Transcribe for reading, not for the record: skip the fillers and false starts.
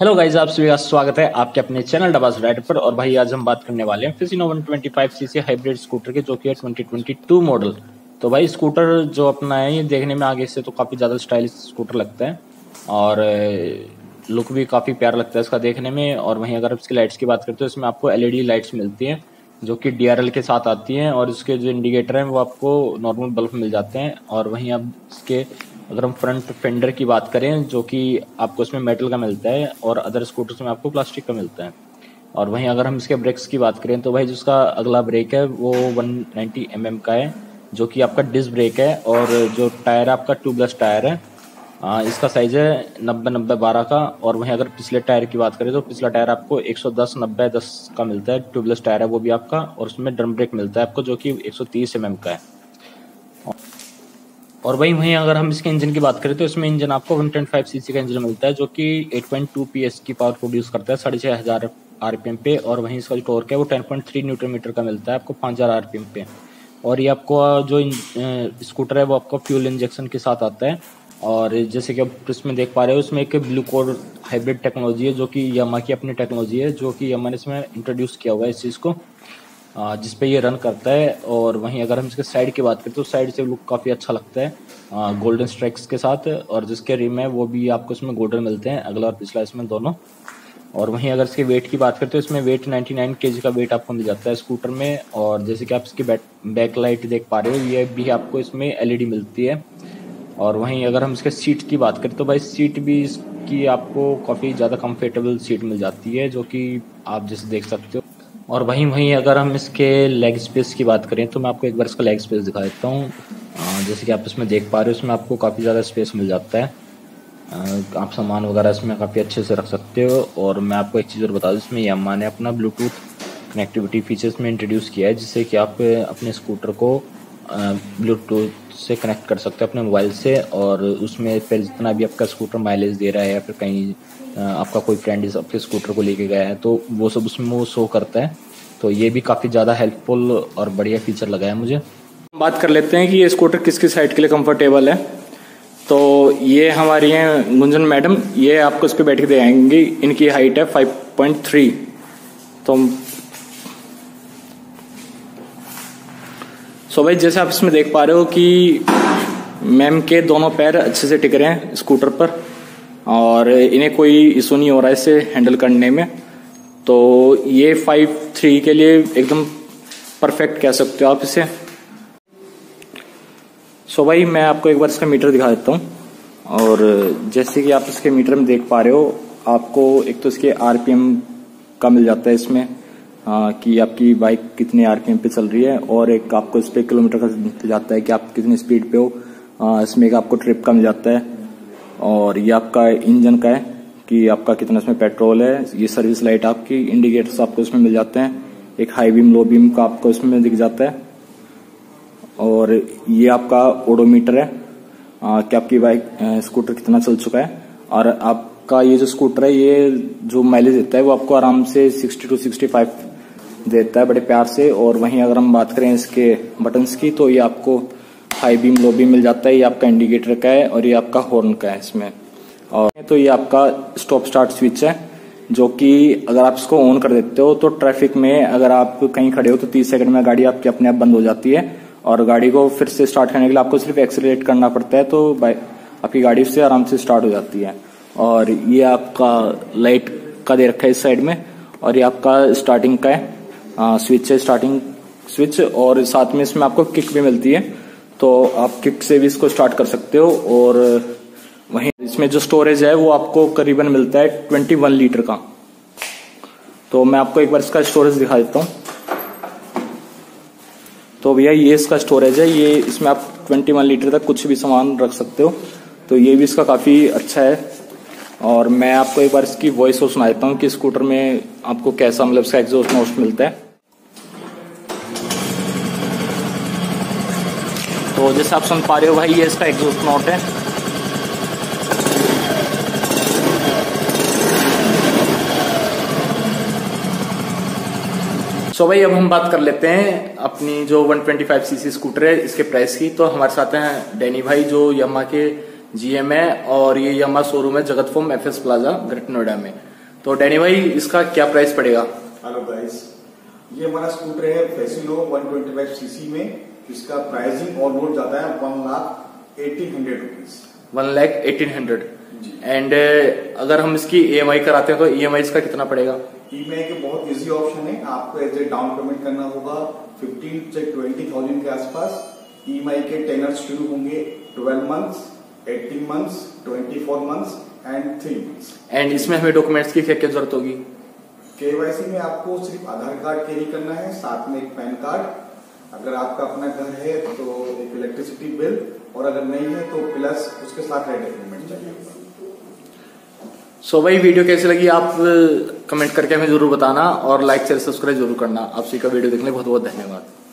Hello guys, आप सभी का स्वागत है आपके अपने चैनल डबास राइडर पर। और भाई आज हम बात करने वाले हैं फिनो 125 सीसी हाइब्रिड स्कूटर के, जो कि है 2022 मॉडल। तो भाई स्कूटर जो अपना है ये देखने में आगे से तो काफ़ी ज़्यादा स्टाइलिश स्कूटर लगता है और लुक भी काफ़ी प्यारा लगता है इसका देखने में। और वहीं अगर इसकी लाइट्स की बात करते हो, इसमें आपको एलईडी लाइट्स मिलती हैं जो कि DRL के साथ आती हैं और इसके जो इंडिकेटर हैं वो आपको नॉर्मल बल्ब मिल जाते हैं। और वहीं आप इसके अगर हम फ्रंट फेंडर की बात करें जो कि आपको इसमें मेटल का मिलता है और अदर स्कूटर्स में आपको प्लास्टिक का मिलता है। और वहीं अगर हम इसके ब्रेक्स की बात करें तो भाई जिसका अगला ब्रेक है वो 190 mm का है जो कि आपका डिस्क ब्रेक है। और जो टायर आपका ट्यूबलेस टायर है, इसका साइज़ है 90/90/12 का। और वहीं अगर पिछले टायर की बात करें तो पिछला टायर आपको 110/90/10 का मिलता है, ट्यूबलेस टायर है वो भी आपका। और उसमें ड्रम ब्रेक मिलता है आपको जो कि 130 mm का है। और वहीं अगर हम इसके इंजन की बात करें तो इसमें इंजन आपको 125 सीसी का इंजन मिलता है जो कि 8.2 PS की पावर प्रोड्यूस करता है 6500 RPM पे। और वहीं इसका जो टॉर्क है वो 10.3 न्यूटन मीटर का मिलता है आपको 5000 RPM पे। और ये आपको जो स्कूटर है वो आपको फ्यूल इंजेक्शन के साथ आता है। और जैसे कि आप इसमें देख पा रहे हो, इसमें एक ब्लू कोर हाइब्रिड टेक्नोलॉजी है जो कि यामा की अपनी टेक्नोलॉजी है, जो कि यामा ने इसमें इंट्रोड्यूस किया हुआ है इस चीज़ को, जिस पे ये रन करता है। और वहीं अगर हम इसके साइड की बात करें तो साइड से लुक काफ़ी अच्छा लगता है गोल्डन स्ट्राइक्स के साथ। और जिसके रिम है वो भी आपको इसमें गोल्डन मिलते हैं, अगला और पिछला इसमें दोनों। और वहीं अगर इसके वेट की बात करें तो इसमें वेट 99 kg का वेट आपको मिल जाता है स्कूटर में। और जैसे कि आप इसकी बैक लाइट देख पा रहे हो, ये भी आपको इसमें LED मिलती है। और वहीं अगर हम इसके सीट की बात करें तो भाई सीट भी इसकी आपको काफ़ी ज़्यादा कम्फर्टेबल सीट मिल जाती है जो कि आप जैसे देख सकते हो। और वहीं अगर हम इसके लेग स्पेस की बात करें तो मैं आपको एक बार इसका लेग स्पेस दिखा देता हूँ। जैसे कि आप इसमें देख पा रहे हो, इसमें आपको काफ़ी ज़्यादा स्पेस मिल जाता है, आप सामान वगैरह इसमें काफ़ी अच्छे से रख सकते हो। और मैं आपको एक चीज़ और बता दूँ, इसमें यामा ने अपना ब्लूटूथ कनेक्टिविटी फीचर्स में इंट्रोड्यूस किया है जिससे कि आप अपने स्कूटर को ब्लूटूथ से कनेक्ट कर सकते हो अपने मोबाइल से। और उसमें फिर जितना भी आपका स्कूटर माइलेज दे रहा है या फिर कहीं आपका कोई फ्रेंड इस आपके स्कूटर को लेके गया है तो वो सब उसमें वो शो करता है। तो ये भी काफ़ी ज़्यादा हेल्पफुल और बढ़िया फीचर लगा है मुझे। बात कर लेते हैं कि ये स्कूटर किस किस साइड के लिए कंफर्टेबल है। तो ये हमारी हैं गुंजन मैडम, ये आपको इस पर बैठ के दे आएंगी। इनकी हाइट है 5.3। तो भाई जैसे आप इसमें देख पा रहे हो कि मैम के दोनों पैर अच्छे से टिक रहे हैं स्कूटर पर और इन्हें कोई इशू नहीं हो रहा है इसे हैंडल करने में। तो ये 5.3 के लिए एकदम परफेक्ट कह सकते हो आप इसे। सो भाई मैं आपको एक बार इसका मीटर दिखा देता हूँ। और जैसे कि आप इसके मीटर में देख पा रहे हो, आपको एक तो इसके RPM का मिल जाता है इसमें कि आपकी बाइक कितने RPM पे चल रही है। और एक आपको इस पर किलोमीटर का मिल जाता है कि आप कितनी स्पीड पे हो। इसमें एक आपको ट्रिप का मिल जाता है। और ये आपका इंजन का है कि आपका कितना इसमें पेट्रोल है। ये सर्विस लाइट आपकी, इंडिकेटर्स आपको इसमें मिल जाते हैं। एक हाई बीम लो बीम का आपको इसमें दिख जाता है। और ये आपका ओडोमीटर है कि आपकी बाइक स्कूटर कितना चल चुका है। और आपका ये जो स्कूटर है ये जो माइलेज देता है वो आपको आराम से 60 to 65 देता है बड़े प्यार से। और वहीं अगर हम बात करें इसके बटन्स की तो ये आपको हाई बीम लो बीम मिल जाता है। ये आपका इंडिकेटर का है और ये आपका हॉर्न का है इसमें। और तो ये आपका स्टॉप स्टार्ट स्विच है जो कि अगर आप इसको ऑन कर देते हो तो ट्रैफिक में अगर आप कहीं खड़े हो तो 30 सेकंड में गाड़ी आपकी अपने आप बंद हो जाती है। और गाड़ी को फिर से स्टार्ट करने के लिए आपको सिर्फ एक्सीलरेट करना पड़ता है, तो आपकी गाड़ी से आराम से स्टार्ट हो जाती है। और ये आपका लाइट का दे रखा है इस साइड में। और ये आपका स्टार्टिंग का है स्विच है, स्टार्टिंग स्विच। और साथ में इसमें आपको किक भी मिलती है, तो आप किक से भी इसको स्टार्ट कर सकते हो। और वहीं इसमें जो स्टोरेज है वो आपको करीबन मिलता है 21 लीटर का। तो मैं आपको एक बार इसका स्टोरेज दिखा देता हूँ। तो भैया ये इसका स्टोरेज है, ये इसमें आप 21 लीटर तक कुछ भी सामान रख सकते हो। तो ये भी इसका काफ़ी अच्छा है। और मैं आपको एक बार इसकी वॉइस और सुना देता हूँ कि स्कूटर में आपको कैसा मतलब इसका एग्जॉस्ट नॉइज़ मिलता है। तो जैसे आप सुन पा रहे हो भाई, ये इसका एग्जॉस्ट नॉट है। सो भाई अब हम बात कर लेते हैं अपनी जो 125 सीसी स्कूटर है इसके प्राइस की। तो हमारे साथ हैं डैनी भाई जो यामा के GM है और ये Yamaha शोरूम है Jagat Farm FS plaza greater Noida में। तो डैनी भाई इसका क्या प्राइस पड़ेगा? हेलो गाइस, ये हमारा स्कूटर है फैसिलो 125 सीसी में। इसका प्राइसिंग ऑन रोड जाता है 1,18,000 एंड अगर हम इसकी EMI कराते हैं तो EMI इसका कितना पड़ेगा? EMI के बहुत इजी ऑप्शन है, आपको एज ए डाउन पेमेंट करना होगा 15,000 से 20,000 के आसपास। EMI के टेनर शुरू होंगे 12 months, 18 months, 24 months and 3 months। And इसमें हमें डॉक्यूमेंट्स की क्या क्या जरूरत होगी? KYC में आपको सिर्फ आधार कार्ड कैरी करना है, साथ में एक पैन कार्ड, अगर आपका अपना घर है तो एक इलेक्ट्रिसिटी बिल, और अगर नहीं है तो प्लस उसके साथ डॉक्यूमेंट चाहिए। सो भाई वीडियो कैसी लगी आप कमेंट करके हमें जरूर बताना और लाइक शेयर सब्सक्राइब जरूर करना। आप सभी का वीडियो देखने बहुत बहुत धन्यवाद।